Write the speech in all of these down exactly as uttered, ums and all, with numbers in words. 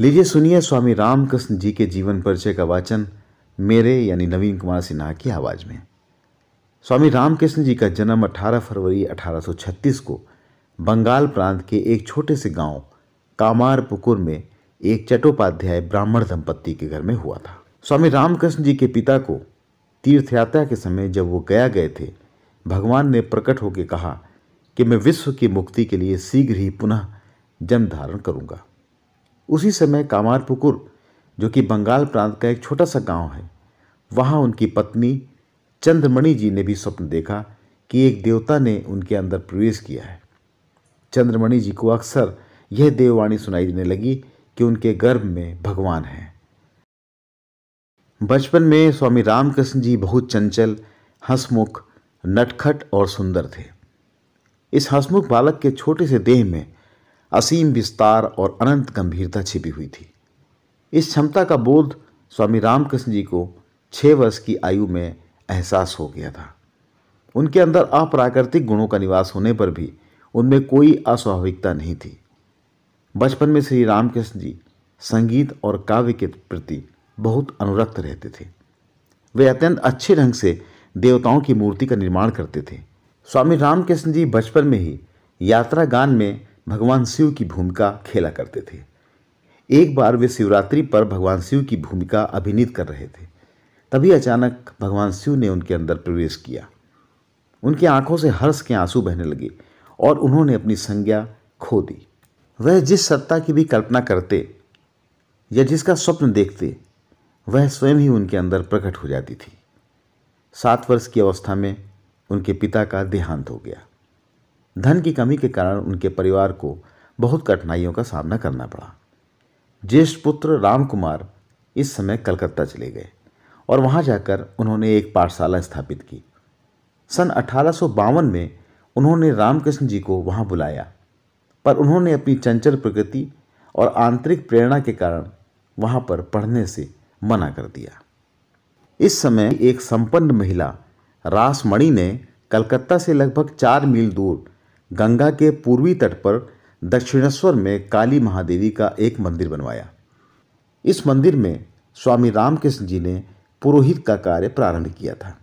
लीजिए सुनिए स्वामी रामकृष्ण जी के जीवन परिचय का वाचन मेरे यानी नवीन कुमार सिन्हा की आवाज़ में। स्वामी रामकृष्ण जी का जन्म अठारह फरवरी अठारह सौ छत्तीस को बंगाल प्रांत के एक छोटे से गांव कामारपुकुर में एक चट्टोपाध्याय ब्राह्मण दंपत्ति के घर में हुआ था। स्वामी रामकृष्ण जी के पिता को तीर्थ यात्रा के समय जब वो गया गए थे, भगवान ने प्रकट होकर कहा कि मैं विश्व की मुक्ति के लिए शीघ्र ही पुनः जन्म धारण करूँगा। उसी समय कामारपुकुर, जो कि बंगाल प्रांत का एक छोटा सा गांव है, वहाँ उनकी पत्नी चंद्रमणि जी ने भी स्वप्न देखा कि एक देवता ने उनके अंदर प्रवेश किया है। चंद्रमणि जी को अक्सर यह देववाणी सुनाई देने लगी कि उनके गर्भ में भगवान हैं। बचपन में स्वामी रामकृष्ण जी बहुत चंचल, हंसमुख, नटखट और सुंदर थे। इस हंसमुख बालक के छोटे से देह में असीम विस्तार और अनंत गंभीरता छिपी हुई थी। इस क्षमता का बोध स्वामी रामकृष्ण जी को छः वर्ष की आयु में एहसास हो गया था। उनके अंदर अप्राकृतिक गुणों का निवास होने पर भी उनमें कोई अस्वाभाविकता नहीं थी। बचपन में श्री रामकृष्ण जी संगीत और काव्य के प्रति बहुत अनुरक्त रहते थे। वे अत्यंत अच्छे ढंग से देवताओं की मूर्ति का निर्माण करते थे। स्वामी रामकृष्ण जी बचपन में ही यात्रा गान में भगवान शिव की भूमिका खेला करते थे। एक बार वे शिवरात्रि पर भगवान शिव की भूमिका अभिनीत कर रहे थे, तभी अचानक भगवान शिव ने उनके अंदर प्रवेश किया। उनकी आंखों से हर्ष के आंसू बहने लगे और उन्होंने अपनी संज्ञा खो दी। वह जिस सत्ता की भी कल्पना करते या जिसका स्वप्न देखते, वह स्वयं ही उनके अंदर प्रकट हो जाती थी। सात वर्ष की अवस्था में उनके पिता का देहांत हो गया। धन की कमी के कारण उनके परिवार को बहुत कठिनाइयों का सामना करना पड़ा। ज्येष्ठ पुत्र रामकुमार इस समय कलकत्ता चले गए और वहां जाकर उन्होंने एक पाठशाला स्थापित की। सन अठारह सौ बावन में उन्होंने रामकृष्ण जी को वहां बुलाया, पर उन्होंने अपनी चंचल प्रकृति और आंतरिक प्रेरणा के कारण वहां पर पढ़ने से मना कर दिया। इस समय एक संपन्न महिला रासमणि ने कलकत्ता से लगभग चार मील दूर गंगा के पूर्वी तट पर दक्षिणेश्वर में काली महादेवी का एक मंदिर बनवाया। इस मंदिर में स्वामी रामकृष्ण जी ने पुरोहित का कार्य प्रारंभ किया था।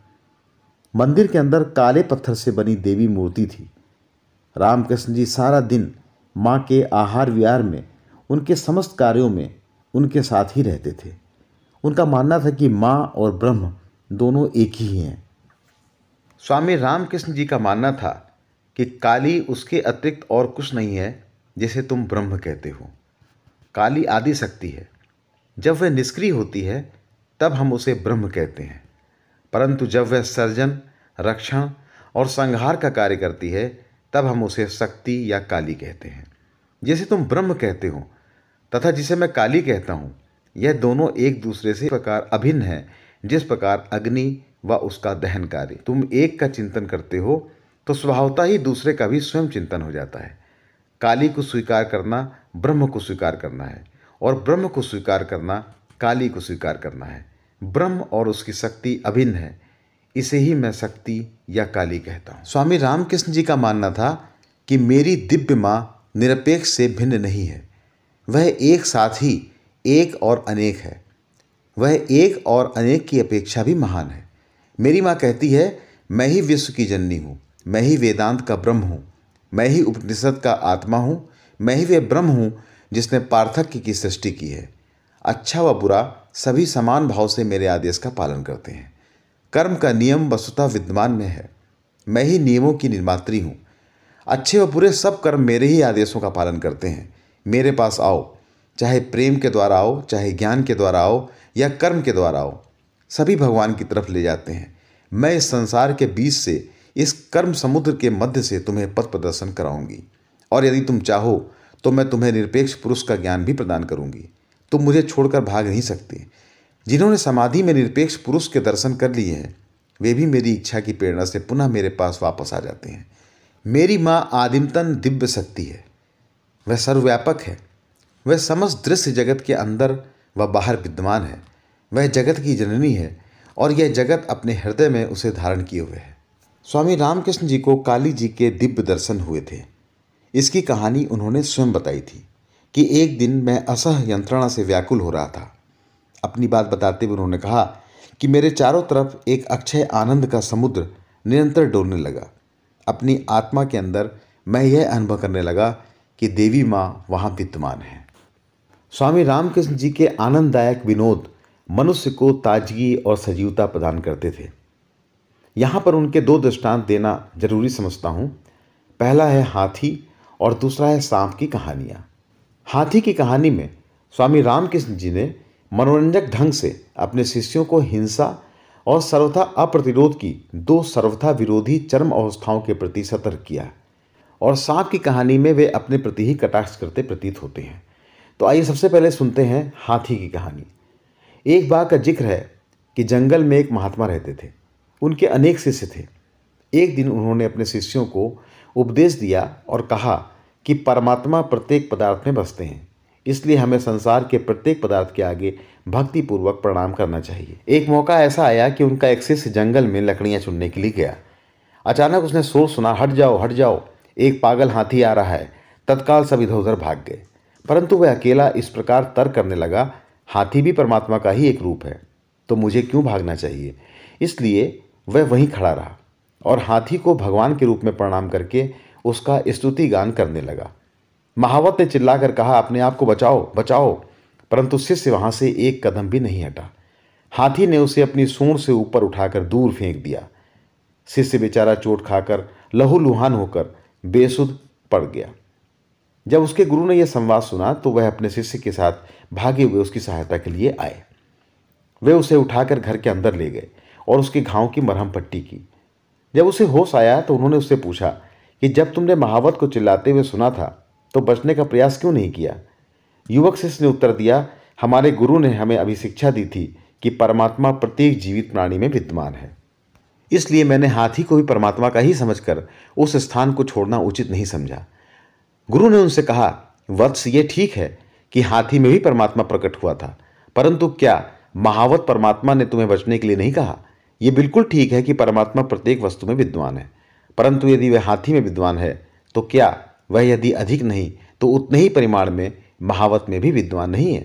मंदिर के अंदर काले पत्थर से बनी देवी मूर्ति थी। रामकृष्ण जी सारा दिन माँ के आहार विहार में, उनके समस्त कार्यों में उनके साथ ही रहते थे। उनका मानना था कि माँ और ब्रह्म दोनों एक ही हैं। स्वामी रामकृष्ण जी का मानना था कि काली उसके अतिरिक्त और कुछ नहीं है जिसे तुम ब्रह्म कहते हो। काली आदि शक्ति है। जब वह निष्क्रिय होती है तब हम उसे ब्रह्म कहते हैं, परंतु जब वह सर्जन, रक्षण और संहार का कार्य करती है तब हम उसे शक्ति या काली कहते हैं। जिसे तुम ब्रह्म कहते हो तथा जिसे मैं काली कहता हूँ, यह दोनों एक दूसरे से प्रकार अभिन्न हैं। जिस प्रकार अग्नि व उसका दहन कार्य तुम एक का चिंतन करते हो, तो स्वभावतः ही दूसरे का भी स्वयं चिंतन हो जाता है। काली को स्वीकार करना ब्रह्म को स्वीकार करना है और ब्रह्म को स्वीकार करना काली को स्वीकार करना है। ब्रह्म और उसकी शक्ति अभिन्न है, इसे ही मैं शक्ति या काली कहता हूँ। स्वामी रामकृष्ण जी का मानना था कि मेरी दिव्य माँ निरपेक्ष से भिन्न नहीं है। वह एक साथ ही एक और अनेक है। वह एक और अनेक की अपेक्षा भी महान है। मेरी माँ कहती है, मैं ही विश्व की जननी हूँ, मैं ही वेदांत का ब्रह्म हूँ, मैं ही उपनिषद का आत्मा हूँ, मैं ही वे ब्रह्म हूँ जिसने पार्थक्य की सृष्टि की है। अच्छा व बुरा सभी समान भाव से मेरे आदेश का पालन करते हैं। कर्म का नियम वस्तुतः विद्यमान में है। मैं ही नियमों की निर्मात्री हूँ। अच्छे व बुरे सब कर्म मेरे ही आदेशों का पालन करते हैं। मेरे पास आओ, चाहे प्रेम के द्वारा आओ, चाहे ज्ञान के द्वारा आओ या कर्म के द्वारा आओ, सभी भगवान की तरफ ले जाते हैं। मैं इस संसार के बीच से, इस कर्म समुद्र के मध्य से तुम्हें पथ प्रदर्शन कराऊंगी और यदि तुम चाहो तो मैं तुम्हें निरपेक्ष पुरुष का ज्ञान भी प्रदान करूंगी। तुम मुझे छोड़कर भाग नहीं सकते। जिन्होंने समाधि में निरपेक्ष पुरुष के दर्शन कर लिए हैं, वे भी मेरी इच्छा की प्रेरणा से पुनः मेरे पास वापस आ जाते हैं। मेरी माँ आदिमतन दिव्य शक्ति है। वह सर्वव्यापक है। वह समस्त दृश्य जगत के अंदर व बाहर विद्यमान है। वह जगत की जननी है और यह जगत अपने हृदय में उसे धारण किए हुए है। स्वामी रामकृष्ण जी को काली जी के दिव्य दर्शन हुए थे। इसकी कहानी उन्होंने स्वयं बताई थी। कि एक दिन मैं असह्य यंत्रणा से व्याकुल हो रहा था। अपनी बात बताते हुए उन्होंने कहा कि मेरे चारों तरफ एक अक्षय आनंद का समुद्र निरंतर डोलने लगा। अपनी आत्मा के अंदर मैं यह अनुभव करने लगा कि देवी माँ वहाँ विद्यमान है। स्वामी रामकृष्ण जी के आनंददायक विनोद मनुष्य को ताजगी और सजीवता प्रदान करते थे। यहाँ पर उनके दो दृष्टांत देना जरूरी समझता हूँ। पहला है हाथी और दूसरा है सांप की कहानियाँ। हाथी की कहानी में स्वामी रामकृष्ण जी ने मनोरंजक ढंग से अपने शिष्यों को हिंसा और सर्वथा अप्रतिरोध की दो सर्वथा विरोधी चरम अवस्थाओं के प्रति सतर्क किया, और सांप की कहानी में वे अपने प्रति ही कटाक्ष करते प्रतीत होते हैं। तो आइए सबसे पहले सुनते हैं हाथी की कहानी। एक बार का जिक्र है कि जंगल में एक महात्मा रहते थे। उनके अनेक शिष्य थे। एक दिन उन्होंने अपने शिष्यों को उपदेश दिया और कहा कि परमात्मा प्रत्येक पदार्थ में बसते हैं, इसलिए हमें संसार के प्रत्येक पदार्थ के आगे भक्तिपूर्वक प्रणाम करना चाहिए। एक मौका ऐसा आया कि उनका एक शिष्य जंगल में लकड़ियाँ चुनने के लिए गया। अचानक उसने शोर सुना, हट जाओ हट जाओ, एक पागल हाथी आ रहा है। तत्काल सब इधर उधर भाग गए, परंतु वह अकेला इस प्रकार तर्क करने लगा, हाथी भी परमात्मा का ही एक रूप है, तो मुझे क्यों भागना चाहिए। इसलिए वह वहीं खड़ा रहा और हाथी को भगवान के रूप में प्रणाम करके उसका स्तुति गान करने लगा। महावत ने चिल्लाकर कहा, अपने आप को बचाओ बचाओ, परंतु शिष्य वहाँ से एक कदम भी नहीं हटा। हाथी ने उसे अपनी सूंड से ऊपर उठाकर दूर फेंक दिया। शिष्य बेचारा चोट खाकर लहूलुहान होकर बेसुध पड़ गया। जब उसके गुरु ने यह संवाद सुना तो वह अपने शिष्य के साथ भागे हुए उसकी सहायता के लिए आए। वे उसे उठाकर घर के अंदर ले गए और उसके घाव की मरहम पट्टी की। जब उसे होश आया तो उन्होंने उससे पूछा कि जब तुमने महावत को चिल्लाते हुए सुना था तो बचने का प्रयास क्यों नहीं किया। युवक शिष्य ने उत्तर दिया, हमारे गुरु ने हमें अभी शिक्षा दी थी कि परमात्मा प्रत्येक जीवित प्राणी में विद्यमान है, इसलिए मैंने हाथी को भी परमात्मा का ही समझकर उस स्थान को छोड़ना उचित नहीं समझा। गुरु ने उनसे कहा, वत्स ये ठीक है कि हाथी में भी परमात्मा प्रकट हुआ था, परंतु क्या महावत परमात्मा ने तुम्हें बचने के लिए नहीं कहा। यह बिल्कुल ठीक है कि परमात्मा प्रत्येक वस्तु में विद्वान है, परंतु यदि वह हाथी में विद्वान है तो क्या वह यदि अधिक नहीं तो उतने ही परिमाण में महावत में भी विद्वान नहीं है,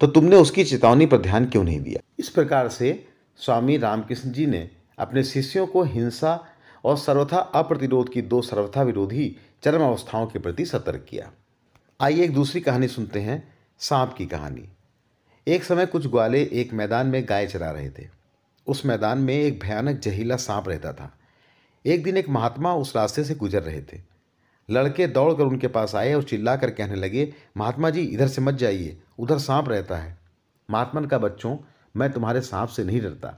तो तुमने उसकी चेतावनी पर ध्यान क्यों नहीं दिया। इस प्रकार से स्वामी रामकृष्ण जी ने अपने शिष्यों को हिंसा और सर्वथा अप्रतिरोध की दो सर्वथा विरोधी चरम अवस्थाओं के प्रति सतर्क किया। आइए एक दूसरी कहानी सुनते हैं, सांप की कहानी। एक समय कुछ ग्वाले एक मैदान में गाय चरा रहे थे। उस मैदान में एक भयानक जहरीला सांप रहता था। एक दिन एक महात्मा उस रास्ते से गुजर रहे थे। लड़के दौड़कर उनके पास आए और चिल्लाकर कहने लगे, महात्मा जी इधर से मत जाइए, उधर सांप रहता है। महात्मा ने कहा, बच्चों मैं तुम्हारे सांप से नहीं डरता,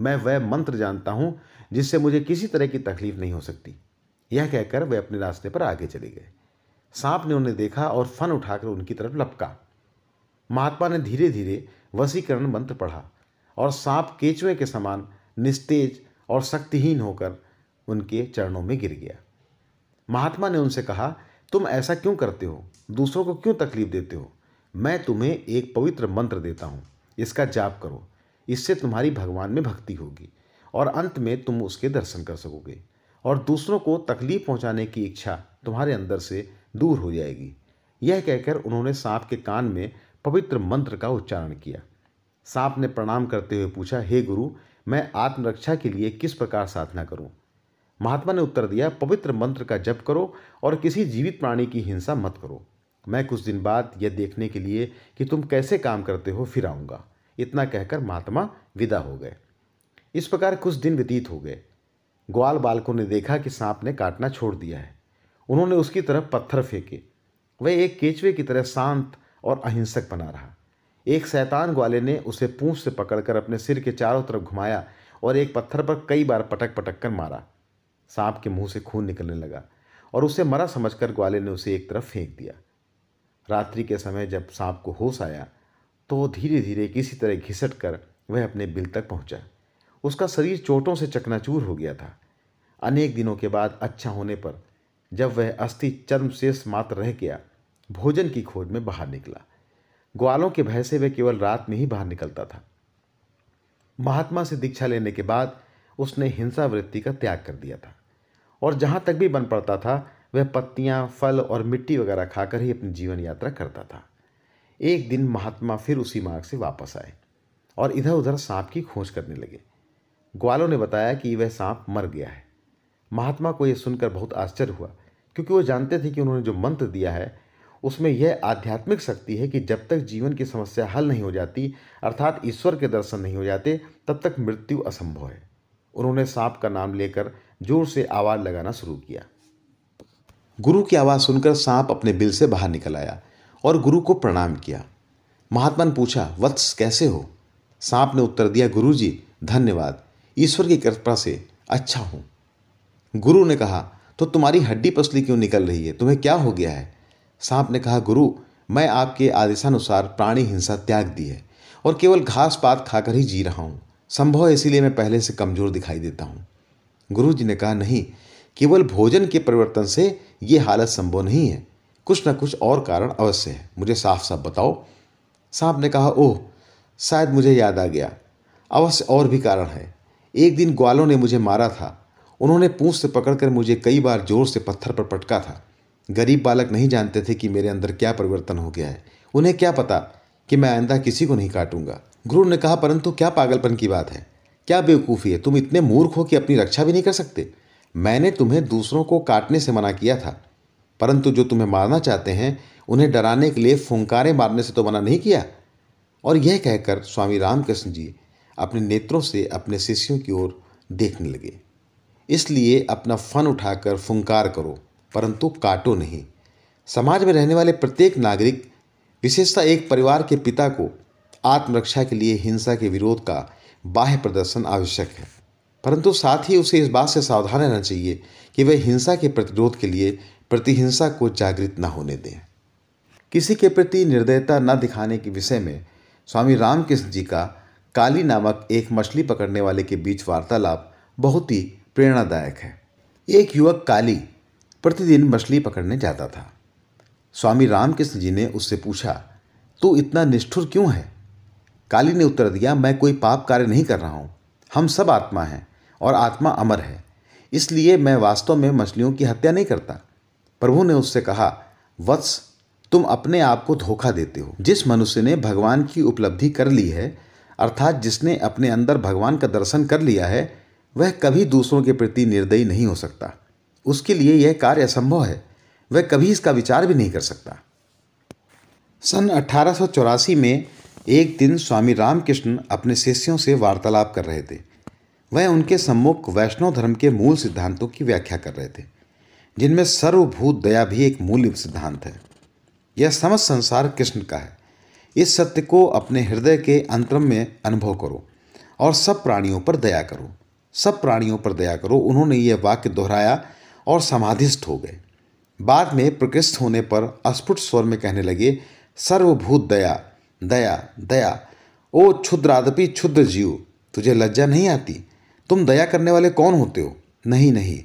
मैं वह मंत्र जानता हूँ जिससे मुझे किसी तरह की तकलीफ नहीं हो सकती। यह कहकर वे अपने रास्ते पर आगे चले गए। सांप ने उन्हें देखा और फन उठाकर उनकी तरफ लपका। महात्मा ने धीरे धीरे वशीकरण मंत्र पढ़ा और सांप केचुए के समान निस्तेज और शक्तिहीन होकर उनके चरणों में गिर गया। महात्मा ने उनसे कहा, तुम ऐसा क्यों करते हो, दूसरों को क्यों तकलीफ देते हो। मैं तुम्हें एक पवित्र मंत्र देता हूँ, इसका जाप करो, इससे तुम्हारी भगवान में भक्ति होगी और अंत में तुम उसके दर्शन कर सकोगे और दूसरों को तकलीफ पहुंचाने की इच्छा तुम्हारे अंदर से दूर हो जाएगी। यह कहकर उन्होंने सांप के कान में पवित्र मंत्र का उच्चारण किया। सांप ने प्रणाम करते हुए पूछा, हे गुरु मैं आत्मरक्षा के लिए किस प्रकार साधना करूं? महात्मा ने उत्तर दिया, पवित्र मंत्र का जप करो और किसी जीवित प्राणी की हिंसा मत करो। मैं कुछ दिन बाद यह देखने के लिए कि तुम कैसे काम करते हो फिर आऊँगा। इतना कहकर महात्मा विदा हो गए। इस प्रकार कुछ दिन व्यतीत हो गए। ग्वाल बालकों ने देखा कि सांप ने काटना छोड़ दिया है। उन्होंने उसकी तरफ पत्थर फेंके। वह एक केचवे की तरह शांत और अहिंसक बना रहा। एक शैतान ग्वाले ने उसे पूँछ से पकड़कर अपने सिर के चारों तरफ घुमाया और एक पत्थर पर कई बार पटक पटक कर मारा। सांप के मुंह से खून निकलने लगा और उसे मरा समझकर ग्वाले ने उसे एक तरफ फेंक दिया। रात्रि के समय जब सांप को होश आया तो धीरे धीरे किसी तरह घिसट कर वह अपने बिल तक पहुँचा। उसका शरीर चोटों से चकनाचूर हो गया था। अनेक दिनों के बाद अच्छा होने पर जब वह अस्थि चर्म शेष मात्र रह गया, भोजन की खोज में बाहर निकला। ग्वालों के भय से वह केवल रात में ही बाहर निकलता था। महात्मा से दीक्षा लेने के बाद उसने हिंसा वृत्ति का त्याग कर दिया था और जहाँ तक भी बन पड़ता था वह पत्तियां, फल और मिट्टी वगैरह खाकर ही अपनी जीवन यात्रा करता था। एक दिन महात्मा फिर उसी मार्ग से वापस आए और इधर उधर सांप की खोज करने लगे। ग्वालों ने बताया कि वह सांप मर गया है। महात्मा को यह सुनकर बहुत आश्चर्य हुआ, क्योंकि वो जानते थे कि उन्होंने जो मंत्र दिया है उसमें यह आध्यात्मिक शक्ति है कि जब तक जीवन की समस्या हल नहीं हो जाती, अर्थात ईश्वर के दर्शन नहीं हो जाते, तब तक मृत्यु असंभव है। उन्होंने सांप का नाम लेकर जोर से आवाज़ लगाना शुरू किया। गुरु की आवाज़ सुनकर सांप अपने बिल से बाहर निकल आया और गुरु को प्रणाम किया। महात्मा ने पूछा, वत्स कैसे हो? सांप ने उत्तर दिया, गुरु जी धन्यवाद, ईश्वर की कृपा से अच्छा हूँ। गुरु ने कहा, तो तुम्हारी हड्डी पसली क्यों निकल रही है, तुम्हें क्या हो गया है? सांप ने कहा, गुरु मैं आपके आदेशानुसार प्राणी हिंसा त्याग दी है और केवल घास पात खाकर ही जी रहा हूँ। संभव है इसीलिए मैं पहले से कमजोर दिखाई देता हूँ। गुरुजी ने कहा, नहीं, केवल भोजन के परिवर्तन से ये हालत संभव नहीं है, कुछ ना कुछ और कारण अवश्य है, मुझे साफ साफ बताओ। सांप ने कहा, ओह शायद मुझे याद आ गया, अवश्य और भी कारण है। एक दिन ग्वालों ने मुझे मारा था, उन्होंने पूँछ से पकड़कर मुझे कई बार जोर से पत्थर पर पटका था। गरीब बालक नहीं जानते थे कि मेरे अंदर क्या परिवर्तन हो गया है, उन्हें क्या पता कि मैं आइंदा किसी को नहीं काटूंगा। गुरु ने कहा, परंतु क्या पागलपन की बात है, क्या बेवकूफ़ी है, तुम इतने मूर्ख हो कि अपनी रक्षा भी नहीं कर सकते। मैंने तुम्हें दूसरों को काटने से मना किया था, परंतु जो तुम्हें मारना चाहते हैं उन्हें डराने के लिए फुंकारे मारने से तो मना नहीं किया। और यह कहकर स्वामी रामकृष्ण जी अपने नेत्रों से अपने शिष्यों की ओर देखने लगे। इसलिए अपना फन उठाकर फुंकार करो, परंतु काटो नहीं। समाज में रहने वाले प्रत्येक नागरिक, विशेषतः एक परिवार के पिता को आत्मरक्षा के लिए हिंसा के विरोध का बाह्य प्रदर्शन आवश्यक है, परंतु साथ ही उसे इस बात से सावधान रहना चाहिए कि वह हिंसा के प्रतिरोध के लिए प्रतिहिंसा को जागृत न होने दें। किसी के प्रति निर्दयता न दिखाने के विषय में स्वामी रामकृष्ण जी का काली नामक एक मछली पकड़ने वाले के बीच वार्तालाप बहुत ही प्रेरणादायक है। एक युवक काली प्रतिदिन मछली पकड़ने जाता था। स्वामी रामकृष्ण जी ने उससे पूछा, तू इतना निष्ठुर क्यों है? काली ने उत्तर दिया, मैं कोई पाप कार्य नहीं कर रहा हूँ, हम सब आत्मा हैं और आत्मा अमर है, इसलिए मैं वास्तव में मछलियों की हत्या नहीं करता। प्रभु ने उससे कहा, वत्स तुम अपने आप को धोखा देते हो। जिस मनुष्य ने भगवान की उपलब्धि कर ली है, अर्थात जिसने अपने अंदर भगवान का दर्शन कर लिया है, वह कभी दूसरों के प्रति निर्दयी नहीं हो सकता। उसके लिए यह कार्य असंभव है, वह कभी इसका विचार भी नहीं कर सकता। सन अठारह सौ चौरासी में एक दिन स्वामी रामकृष्ण अपने शिष्यों से वार्तालाप कर रहे थे। वह उनके सम्मुख वैष्णव धर्म के मूल सिद्धांतों की व्याख्या कर रहे थे, जिनमें सर्वभूत दया भी एक मूल सिद्धांत है। यह समस्त संसार कृष्ण का है, इस सत्य को अपने हृदय के अंतरम में अनुभव करो और सब प्राणियों पर दया करो, सब प्राणियों पर दया करो। उन्होंने यह वाक्य दोहराया और समाधिस्थ हो गए। बाद में प्रकृष्ट होने पर अस्फुट स्वर में कहने लगे, सर्वभूत दया दया दया, ओ क्षुद्रादपि क्षुद्र जीव, तुझे लज्जा नहीं आती? तुम दया करने वाले कौन होते हो? नहीं नहीं,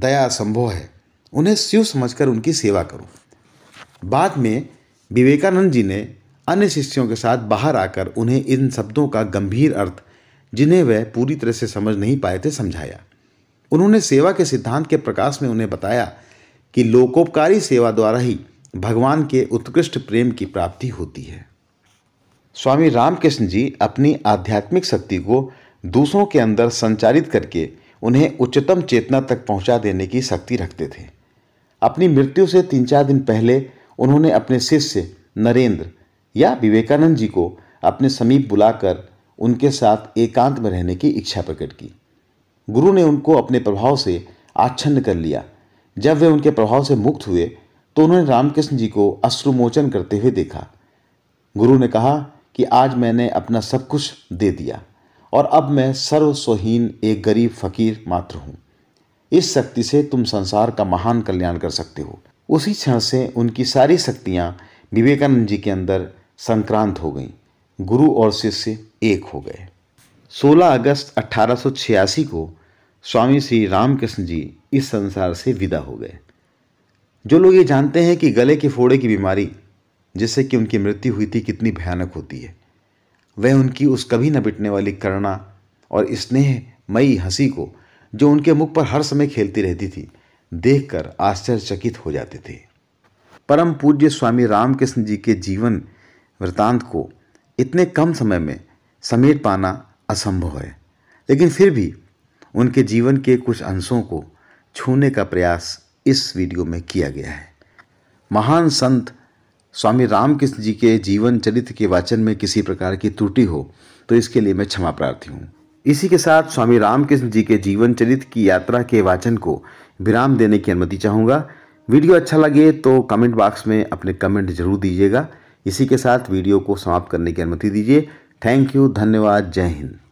दया असंभव है, उन्हें शिव समझकर उनकी सेवा करो। बाद में विवेकानंद जी ने अन्य शिष्यों के साथ बाहर आकर उन्हें इन शब्दों का गंभीर अर्थ, जिन्हें वह पूरी तरह से समझ नहीं पाए थे, समझाया। उन्होंने सेवा के सिद्धांत के प्रकाश में उन्हें बताया कि लोकोपकारी सेवा द्वारा ही भगवान के उत्कृष्ट प्रेम की प्राप्ति होती है। स्वामी रामकृष्ण जी अपनी आध्यात्मिक शक्ति को दूसरों के अंदर संचारित करके उन्हें उच्चतम चेतना तक पहुंचा देने की शक्ति रखते थे। अपनी मृत्यु से तीन चार दिन पहले उन्होंने अपने शिष्य नरेंद्र या विवेकानंद जी को अपने समीप बुलाकर उनके साथ एकांत में रहने की इच्छा प्रकट की। गुरु ने उनको अपने प्रभाव से आच्छन्न कर लिया। जब वे उनके प्रभाव से मुक्त हुए तो उन्होंने रामकृष्ण जी को अश्रुमोचन करते हुए देखा। गुरु ने कहा कि आज मैंने अपना सब कुछ दे दिया और अब मैं सर्वस्वहीन एक गरीब फकीर मात्र हूँ। इस शक्ति से तुम संसार का महान कल्याण कर सकते हो। उसी क्षण से उनकी सारी शक्तियाँ विवेकानंद जी के अंदर संक्रांत हो गईं। गुरु और शिष्य एक हो गए। सोलह अगस्त अठारह सौ छियासी को स्वामी श्री रामकृष्ण जी इस संसार से विदा हो गए। जो लोग ये जानते हैं कि गले के फोड़े की बीमारी, जिससे कि उनकी मृत्यु हुई थी, कितनी भयानक होती है, वह उनकी उस कभी न मिटने वाली करुणा और स्नेहमयी हंसी को, जो उनके मुख पर हर समय खेलती रहती थी, देखकर आश्चर्यचकित हो जाते थे। परम पूज्य स्वामी रामकृष्ण जी के जीवन वृतांत को इतने कम समय में समेट पाना असंभव है, लेकिन फिर भी उनके जीवन के कुछ अंशों को छूने का प्रयास इस वीडियो में किया गया है। महान संत स्वामी रामकृष्ण जी के जीवन चरित्र के वाचन में किसी प्रकार की त्रुटि हो तो इसके लिए मैं क्षमा प्रार्थी हूँ। इसी के साथ स्वामी रामकृष्ण जी के जीवन चरित्र की यात्रा के वाचन को विराम देने की अनुमति चाहूँगा। वीडियो अच्छा लगे तो कमेंट बॉक्स में अपने कमेंट जरूर दीजिएगा। इसी के साथ वीडियो को समाप्त करने की अनुमति दीजिए। थैंक यू, धन्यवाद, जय हिंद।